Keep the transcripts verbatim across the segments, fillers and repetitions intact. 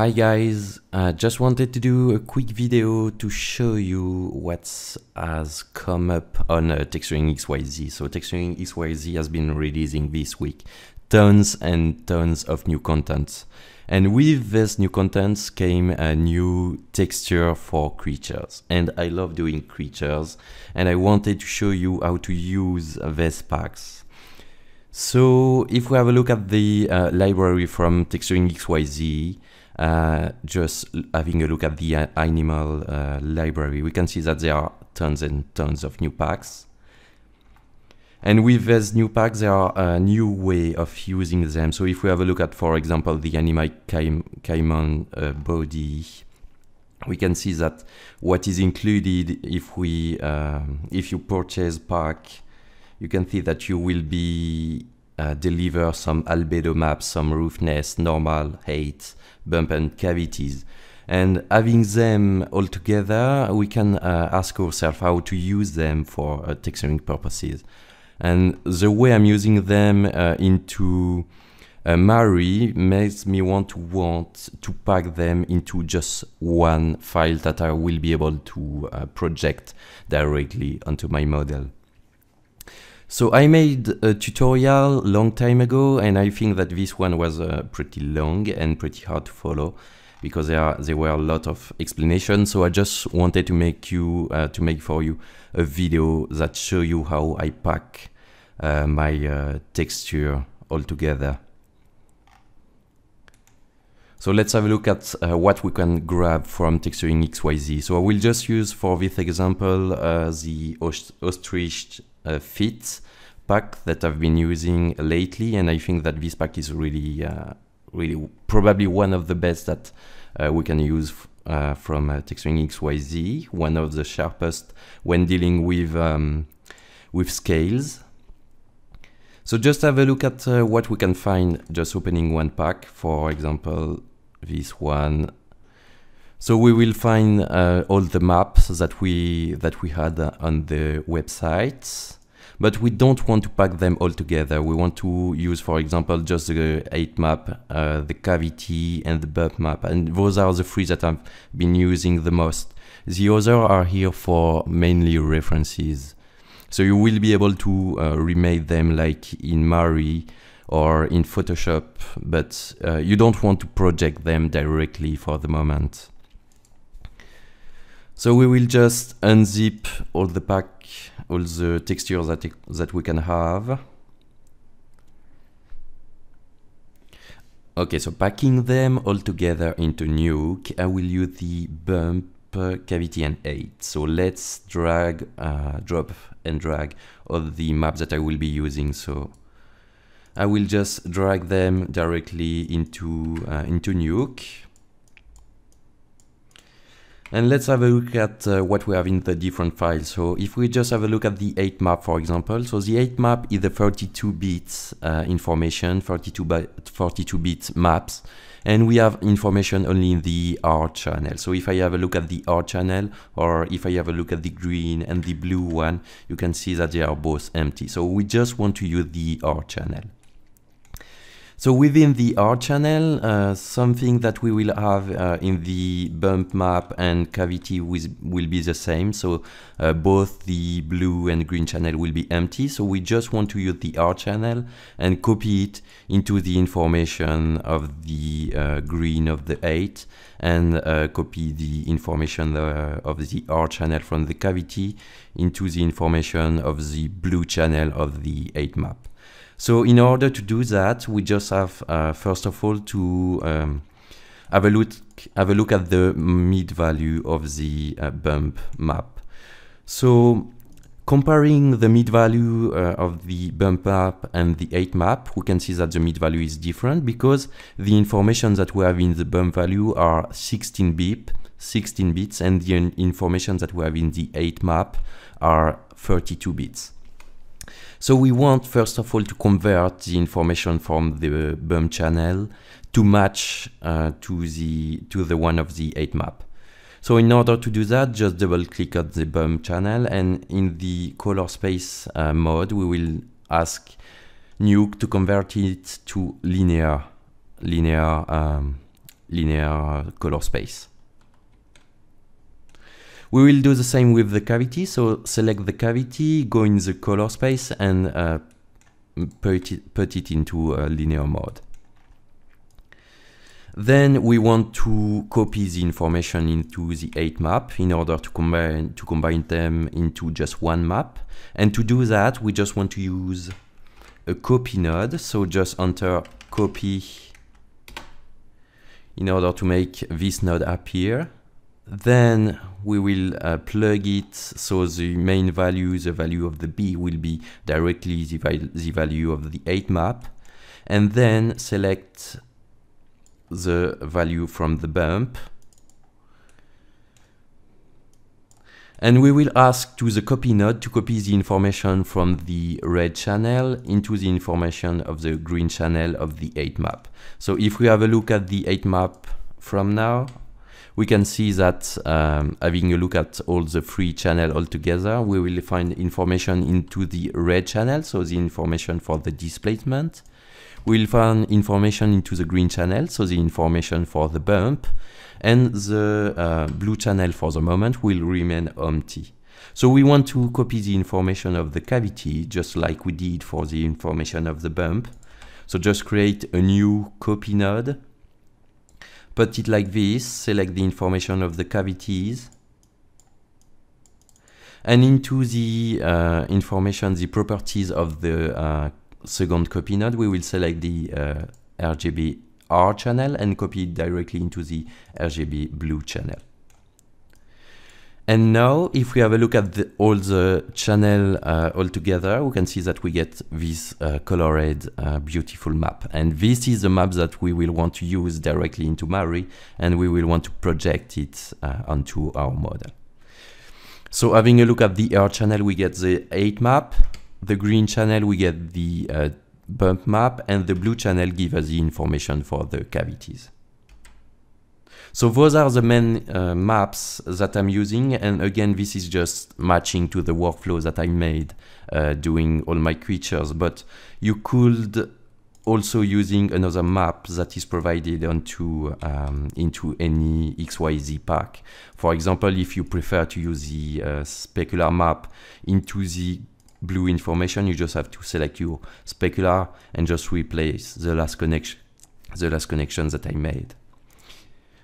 Hi guys, I just wanted to do a quick video to show you what has come up on uh, Texturing X Y Z. So Texturing X Y Z has been releasing this week tons and tons of new content. And with this new content came a new texture for creatures. And I love doing creatures and I wanted to show you how to use these packs. So if we have a look at the uh, library from Texturing X Y Z, Uh, just having a look at the animal uh, library, we can see that there are tons and tons of new packs. And with these new packs, there are a new way of using them. So if we have a look at, for example, the animal caiman uh, body, we can see that what is included if we, um, if you purchase pack, you can see that you will be Uh, deliver some albedo maps, some roughness, normal, height, bump and cavities. And having them all together, we can uh, ask ourselves how to use them for uh, texturing purposes. And the way I'm using them uh, into uh, MARI makes me want to want to pack them into just one file that I will be able to uh, project directly onto my model. So I made a tutorial long time ago, and I think that this one was uh, pretty long and pretty hard to follow because there are, there were a lot of explanations. So I just wanted to make you uh, to make for you a video that shows you how I pack uh, my uh, texture all together. So let's have a look at uh, what we can grab from Texturing X Y Z. So I will just use for this example uh, the ost ostrich. Uh, fit pack that I've been using lately, and I think that this pack is really uh, really probably one of the best that uh, we can use uh, from uh, Texturing X Y Z, one of the sharpest when dealing with um, with scales. So just have a look at uh, what we can find just opening one pack, for example this one. So we will find uh, all the maps that we that we had uh, on the website, but we don't want to pack them all together. We want to use, for example, just the height map, uh, the cavity, and the bump map, and those are the three that I've been using the most. The others are here for mainly references. So you will be able to uh, remake them like in MARI or in Photoshop, but uh, you don't want to project them directly for the moment. So we will just unzip all the pack, all the textures that, that we can have. Okay, so packing them all together into Nuke, I will use the bump, uh, cavity and height. So let's drag, uh, drop and drag all the maps that I will be using. So I will just drag them directly into, uh, into Nuke. And let's have a look at uh, what we have in the different files. So if we just have a look at the height map, for example, so the height map is the thirty-two bit uh, information, thirty-two by forty-two bit maps, and we have information only in the R channel. So if I have a look at the R channel, or if I have a look at the green and the blue one, you can see that they are both empty. So we just want to use the R channel. So within the R channel, uh, something that we will have uh, in the bump map and cavity with, will be the same. So uh, both the blue and green channel will be empty. So we just want to use the R channel and copy it into the information of the uh, green of the eight, and uh, copy the information uh, of the R channel from the cavity into the information of the blue channel of the eight map. So in order to do that, we just have, uh, first of all, to um, have, a look, have a look at the mid value of the uh, bump map. So comparing the mid value uh, of the bump map and the height map, we can see that the mid value is different because the information that we have in the bump value are sixteen bits, and the information that we have in the height map are thirty-two bits. So we want, first of all, to convert the information from the bump channel to match uh, to, the, to the one of the height map. So in order to do that, just double click on the bump channel, and in the color space uh, mode, we will ask Nuke to convert it to linear, linear um, linear color space. We will do the same with the cavity, so select the cavity, go in the color space, and uh, put, it, put it into a linear mode. Then we want to copy the information into the eight map in order to combine, to combine them into just one map. And to do that, we just want to use a copy node, so just enter copy in order to make this node appear. Then we will uh, plug it, so the main value, the value of the B, will be directly the, val the value of the eight map, and then select the value from the bump. And we will ask to the copy node to copy the information from the red channel into the information of the green channel of the eight map. So if we have a look at the eight map from now, we can see that um, having a look at all the three channels altogether, we will find information into the red channel, so the information for the displacement. We'll find information into the green channel, so the information for the bump, and the uh, blue channel for the moment will remain empty. So we want to copy the information of the cavity, just like we did for the information of the bump. So just create a new copy node, put it like this, select the information of the cavities, and into the uh, information, the properties of the uh, second copy node, we will select the uh, R G B R channel and copy it directly into the R G B blue channel. And now, if we have a look at the, all the channel uh, all together, we can see that we get this uh, colored, uh, beautiful map. And this is the map that we will want to use directly into MARI, and we will want to project it uh, onto our model. So having a look at the R channel, we get the eight map. The green channel, we get the uh, bump map, and the blue channel gives us the information for the cavities. So those are the main uh, maps that I'm using, and again, this is just matching to the workflow that I made uh, doing all my creatures, but you could also using another map that is provided onto um, into any X Y Z pack. For example, if you prefer to use the uh, specular map into the blue information, you just have to select your specular and just replace the last connection the last connection that I made.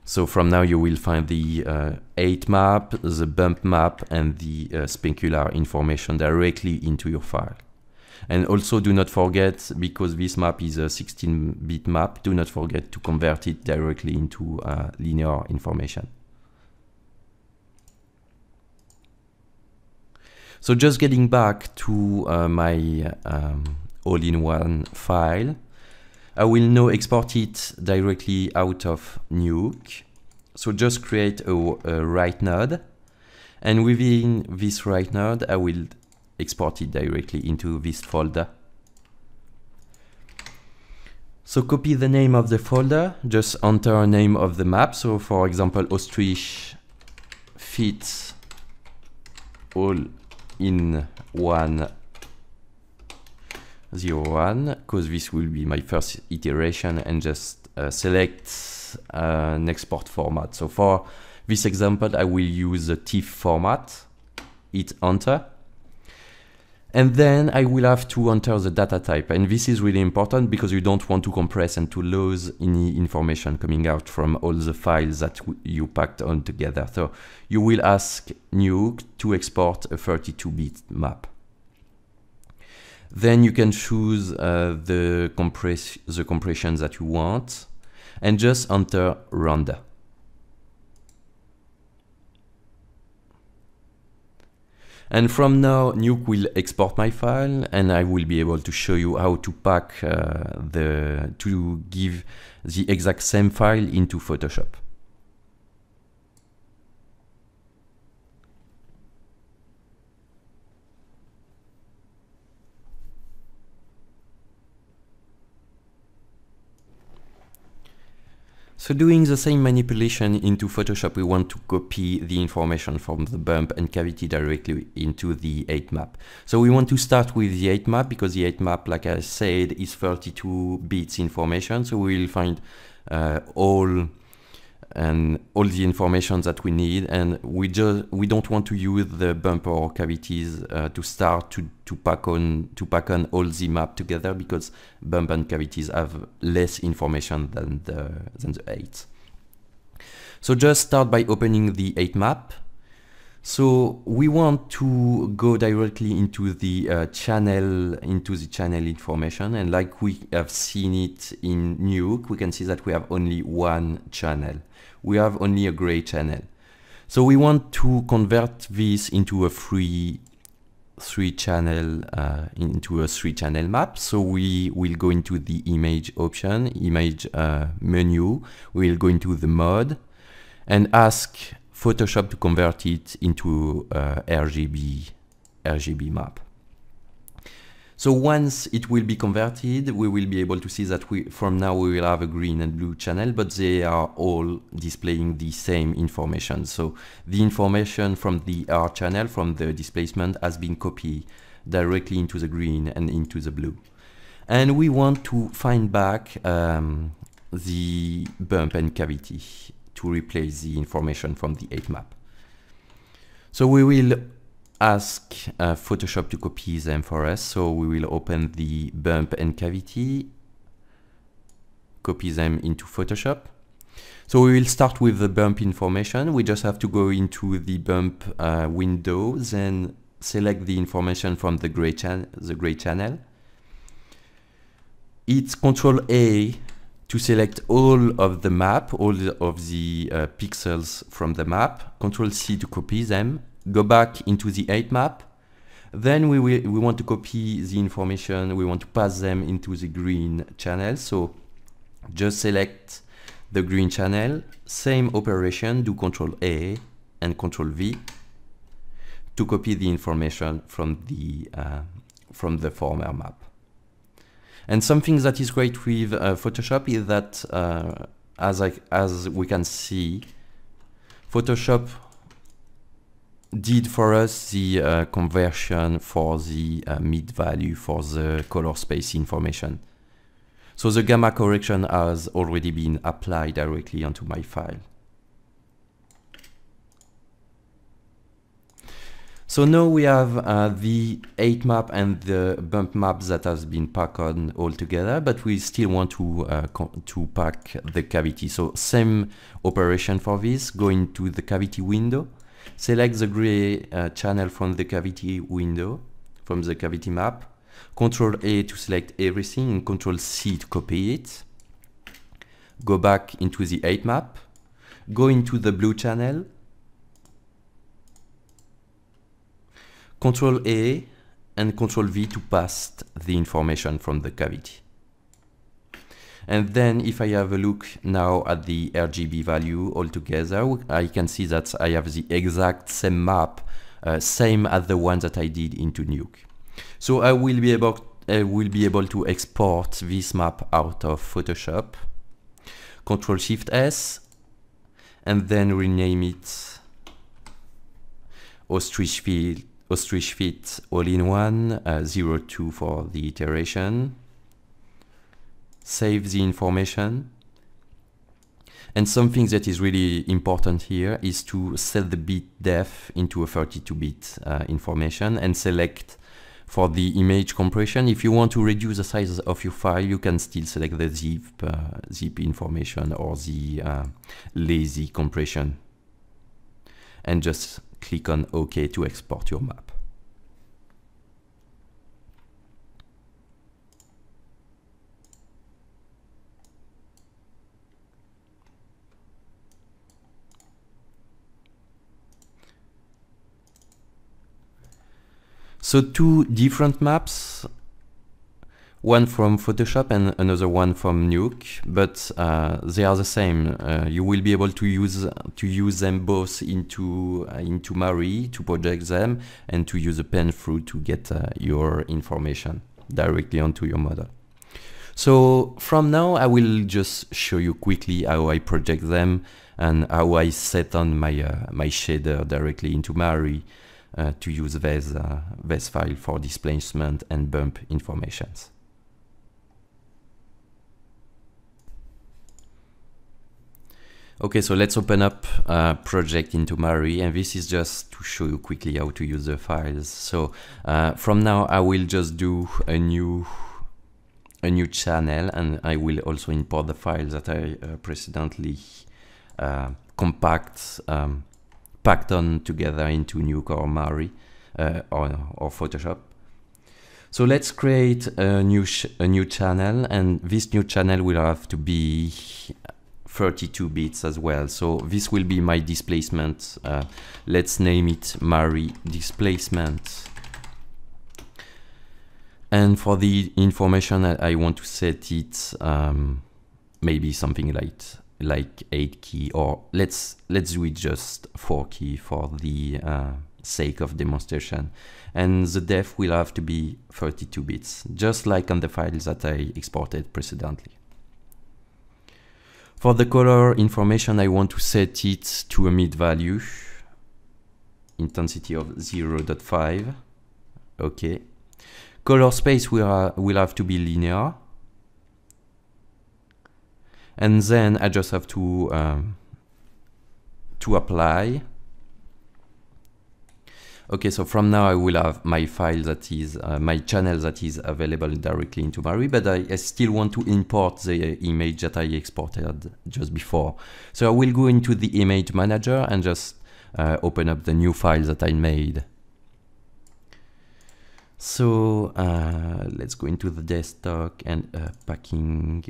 So from now you will find the uh, eight map, the bump map, and the uh, specular information directly into your file. And also, do not forget, because this map is a sixteen bit map, do not forget to convert it directly into uh, linear information. So just getting back to uh, my um, all-in-one file, I will now export it directly out of Nuke. So just create a, a right node, and within this right node, I will export it directly into this folder. So copy the name of the folder, just enter a name of the map. So for example, ostrich fits all in one zero one, because this will be my first iteration, and just uh, select uh, an export format. So for this example, I will use the TIFF format, hit enter, and then I will have to enter the data type. And this is really important because you don't want to compress and to lose any information coming out from all the files that you packed on together. So you will ask Nuke to export a thirty-two bit map. Then you can choose uh, the, compress the compression that you want, and just enter Render. And from now, Nuke will export my file, and I will be able to show you how to pack uh, the, to give the exact same file into Photoshop. So doing the same manipulation into Photoshop, we want to copy the information from the bump and cavity directly into the eight map. So we want to start with the eight map, because the eight map, like I said, is thirty-two bits information. So we will find uh, all and all the information that we need, and we just we don't want to use the bumper or cavities uh, to start to to pack on to pack on all the map together, because bump and cavities have less information than the than the eight. So just start by opening the eight map. So we want to go directly into the uh, channel, into the channel information, and like we have seen it in Nuke, we can see that we have only one channel. We have only a gray channel. So we want to convert this into a three, three channel, uh, into a three channel map. So we will go into the image option, image uh, menu. We will go into the mode and ask Photoshop to convert it into uh, R G B R G B map. So once it will be converted, we will be able to see that we, from now we will have a green and blue channel, but they are all displaying the same information. So the information from the R channel, from the displacement, has been copied directly into the green and into the blue. And we want to find back um, the bump and cavity to replace the information from the eight map. So we will ask uh, Photoshop to copy them for us. So we will open the bump and cavity, copy them into Photoshop. So we will start with the bump information. We just have to go into the bump uh, window, then select the information from the gray, chan the gray channel. It's Control A to select all of the map, all of the uh, pixels from the map, Control C to copy them, go back into the eight map, then we, will, we want to copy the information, we want to pass them into the green channel, so just select the green channel, same operation, do Control A and Control V to copy the information from the, uh, from the former map. And something that is great with uh, Photoshop is that, uh, as, I, as we can see, Photoshop did for us the uh, conversion for the uh, mid value for the color space information. So the gamma correction has already been applied directly onto my file. So now we have uh, the eight map and the bump map that has been packed on all together, but we still want to, uh, to pack the cavity. So same operation for this, go into the cavity window, select the gray uh, channel from the cavity window, from the cavity map, Control A to select everything, and Control C to copy it, go back into the eight map, go into the blue channel, Control A and Control V to paste the information from the cavity. And then if I have a look now at the R G B value altogether, I can see that I have the exact same map, uh, same as the one that I did into Nuke. So I will be able, I will be able to export this map out of Photoshop, Control Shift S, and then rename it Ostrich Field. Ostrich fit all-in-one, uh, zero two for the iteration, save the information. And something that is really important here is to set the bit depth into a thirty-two bit uh, information and select for the image compression. If you want to reduce the size of your file, you can still select the zip, uh, zip information or the uh, lazy compression and just click on OK to export your map. So two different maps, one from Photoshop and another one from Nuke, but uh, they are the same. Uh, you will be able to use to use them both into uh, into MARI to project them and to use a pen through to get uh, your information directly onto your model. So from now, I will just show you quickly how I project them and how I set on my uh, my shader directly into MARI uh, to use this uh, this file for displacement and bump informations. Okay, so let's open up uh, project into MARI, and this is just to show you quickly how to use the files. So uh, from now I will just do a new a new channel, and I will also import the files that I uh, precedently uh, compact um, packed on together into Nuke or MARI uh, or, or Photoshop. So let's create a new sh a new channel, and this new channel will have to be thirty-two bits as well. So this will be my displacement. Uh, let's name it MARI displacement. And for the information, I, I want to set it um, maybe something like like eight key, or let's let's do it just four key for the uh, sake of demonstration. And the depth will have to be thirty-two bits, just like on the files that I exported precedently. For the color information, I want to set it to a mid value, intensity of zero point five. Okay. Color space will, uh, will have to be linear. And then I just have to, um, to apply. Okay, so from now I will have my file that is, uh, my channel that is available directly into MARI, but I, I still want to import the image that I exported just before. So I will go into the image manager and just uh, open up the new file that I made. So uh, let's go into the desktop and uh, packing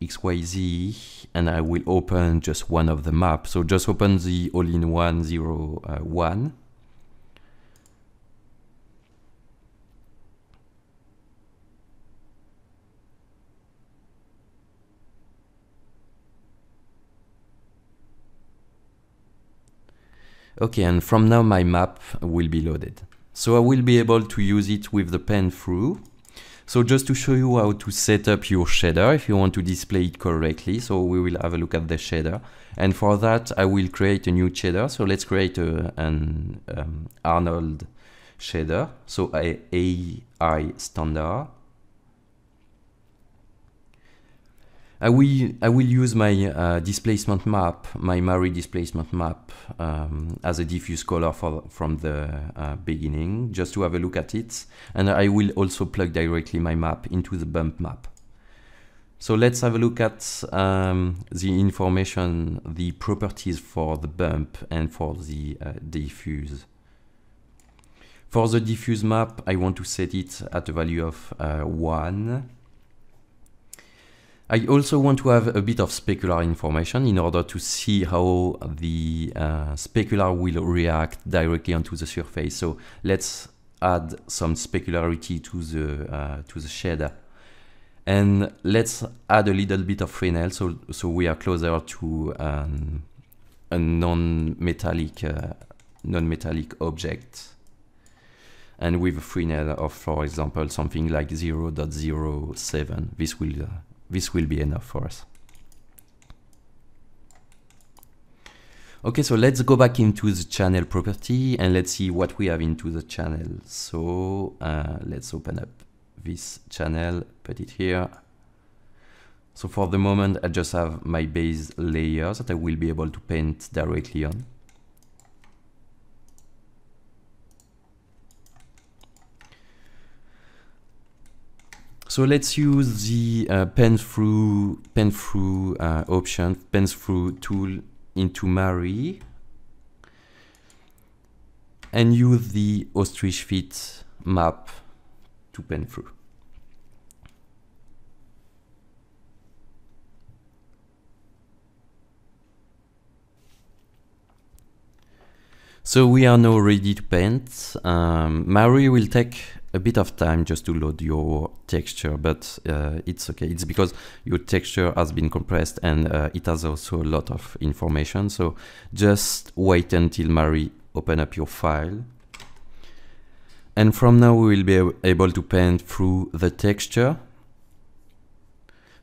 X Y Z, and I will open just one of the maps. So just open the all-in-one zero uh, one. Okay, and from now my map will be loaded. So I will be able to use it with the pen through. So just to show you how to set up your shader if you want to display it correctly. So we will have a look at the shader. And for that, I will create a new shader. So let's create a, an um, Arnold shader. So a AI standard. I will, I will use my uh, displacement map, my MARI displacement map um, as a diffuse color for, from the uh, beginning, just to have a look at it. And I will also plug directly my map into the bump map. So let's have a look at um, the information, the properties for the bump and for the uh, diffuse. For the diffuse map, I want to set it at a value of uh, one. I also want to have a bit of specular information in order to see how the uh, specular will react directly onto the surface. So let's add some specularity to the uh, to the shader, and let's add a little bit of Fresnel, so so we are closer to um, a non-metallic uh, non-metallic object, and with a Fresnel of, for example, something like zero point zero seven. This will uh, This will be enough for us. Okay, so let's go back into the channel property and let's see what we have into the channel. So uh, let's open up this channel, put it here. So for the moment, I just have my base layers that I will be able to paint directly on. So let's use the uh, pen through pen through uh, option, pen through tool into MARI, and use the ostrich fit map to pen through. So we are now ready to paint. Um, MARI will take a bit of time just to load your texture, but uh, it's okay. It's because your texture has been compressed, and uh, it has also a lot of information. So just wait until MARI open up your file. And from now we will be able to paint through the texture.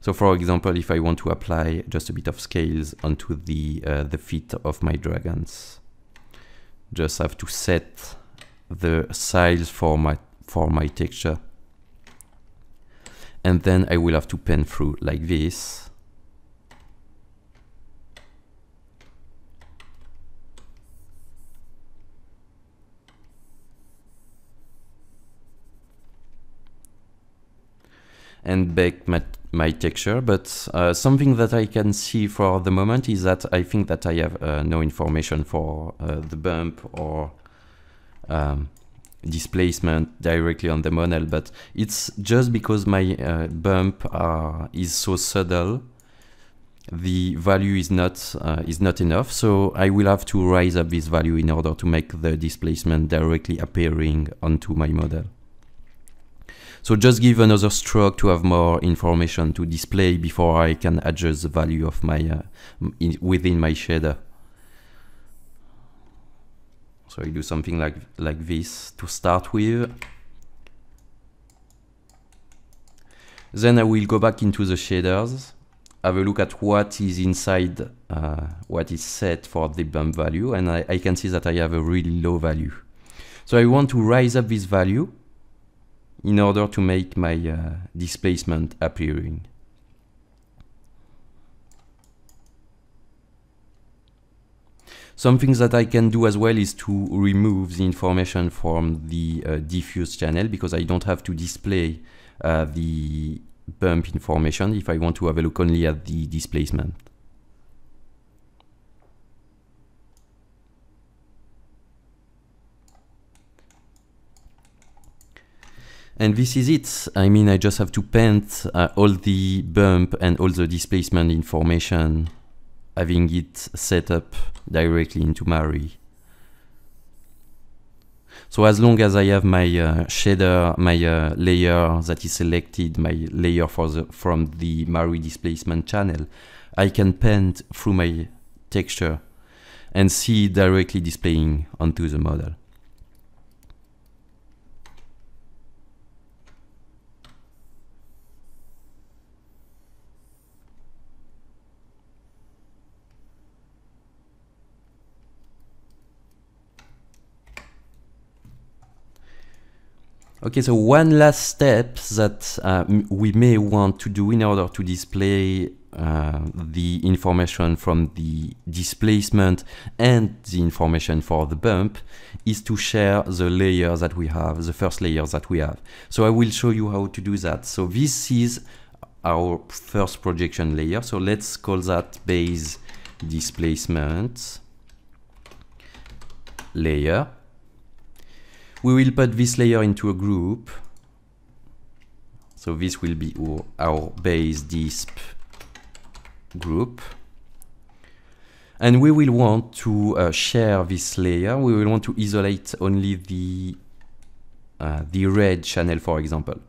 So for example, if I want to apply just a bit of scales onto the, uh, the feet of my dragons, just have to set the size format for my texture, and then I will have to pen through like this. and bake my, my texture, but uh, something that I can see for the moment is that I think that I have uh, no information for uh, the bump or um, displacement directly on the model, but it's just because my uh, bump uh, is so subtle, the value is not uh, is not enough, so I will have to raise up this value in order to make the displacement directly appearing onto my model. So just give another stroke to have more information to display before I can adjust the value of my uh, in, within my shader. So I do something like like this to start with. Then I will go back into the shaders. Have a look at what is inside, uh, what is set for the bump value, and I, I can see that I have a really low value. So I want to raise up this value in order to make my uh, displacement appearing. Something that I can do as well is to remove the information from the uh, diffuse channel, because I don't have to display uh, the bump information if I want to have a look only at the displacement. And this is it. I mean, I just have to paint uh, all the bump and all the displacement information, having it set up directly into MARI. So as long as I have my uh, shader, my uh, layer that is selected, my layer for the, from the MARI displacement channel, I can paint through my texture and see it directly displaying onto the model. Okay, so one last step that uh, we may want to do in order to display uh, the information from the displacement and the information for the bump is to share the layer that we have, the first layer that we have. So I will show you how to do that. So this is our first projection layer. So let's call that base displacement layer. We will put this layer into a group. So this will be our, our base disp group. And we will want to uh, share this layer. We will want to isolate only the, uh, the red channel, for example.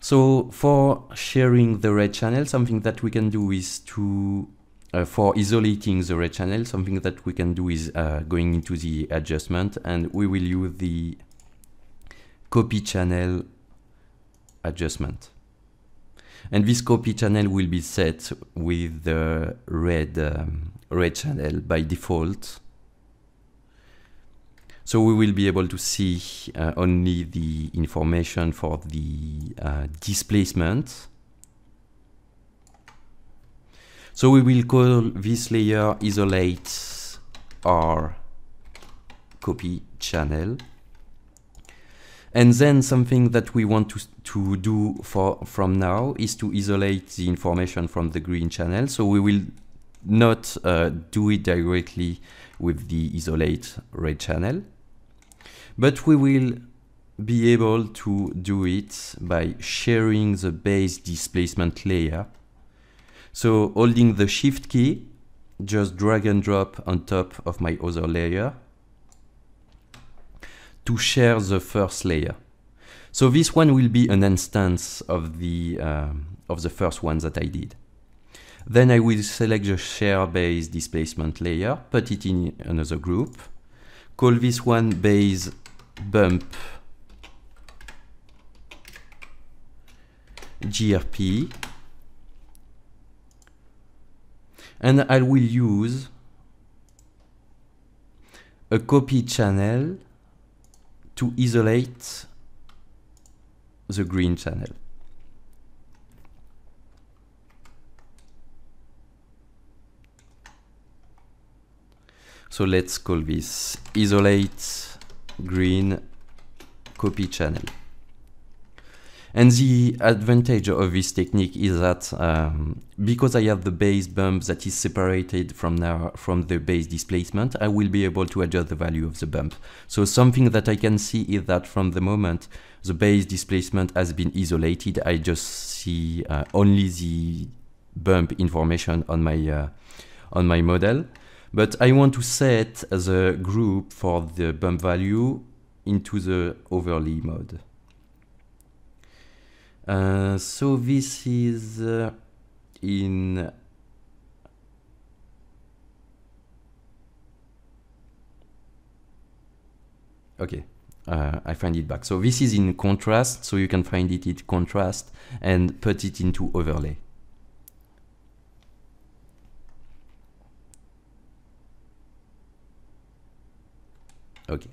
So for sharing the red channel, something that we can do is to Uh, for isolating the red channel, something that we can do is uh, going into the adjustment, and we will use the copy channel adjustment. And this copy channel will be set with the red, um, red channel by default. So we will be able to see uh, only the information for the uh, displacement. So we will call this layer isolate our copy channel. And then something that we want to, to do for, from now is to isolate the information from the green channel. So we will not uh, do it directly with the isolate red channel, but we will be able to do it by sharing the base displacement layer. So holding the shift key, just drag and drop on top of my other layer to share the first layer. So this one will be an instance of the, um, of the first one that I did. Then I will select the share base displacement layer, put it in another group, call this one base bump G R P. And I will use a copy channel to isolate the green channel. So let's call this isolate green copy channel. And the advantage of this technique is that um, because I have the base bump that is separated from now from the base displacement, I will be able to adjust the value of the bump. So something that I can see is that from the moment the base displacement has been isolated, I just see uh, only the bump information on my uh, on my model. But I want to set the group for the bump value into the overlay mode. Uh, so this is uh, in okay uh, I find it back. So this is in contrast, so you can find it in contrast and put it into overlay. Okay.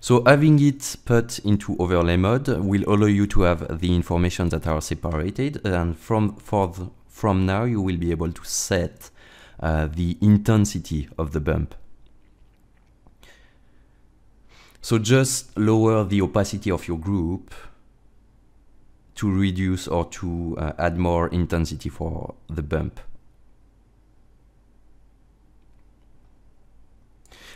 So having it put into overlay mode will allow you to have the information that are separated, and from, for the, from now you will be able to set uh, the intensity of the bump. So just lower the opacity of your group to reduce or to uh, add more intensity for the bump.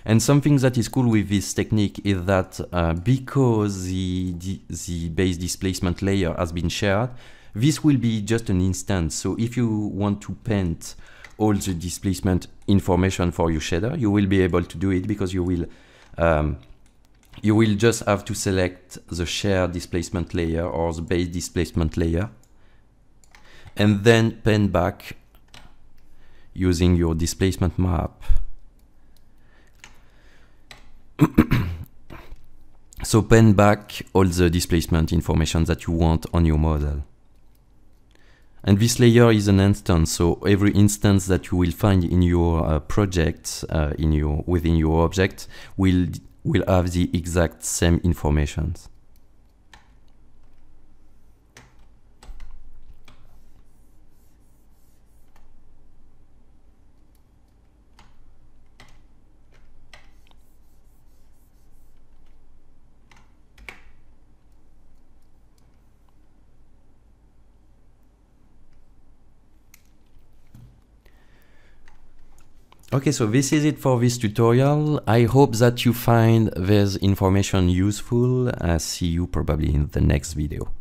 And something that is cool with this technique is that uh, because the, the, the base displacement layer has been shared, this will be just an instance. So if you want to paint all the displacement information for your shader, you will be able to do it because you will, um, you will just have to select the shared displacement layer or the base displacement layer and then paint back using your displacement map. So pen back all the displacement information that you want on your model. And this layer is an instance, so every instance that you will find in your uh, project, uh, in your, within your object, will, will have the exact same information. Okay, so this is it for this tutorial. I hope that you find this information useful. Uh, see you probably in the next video.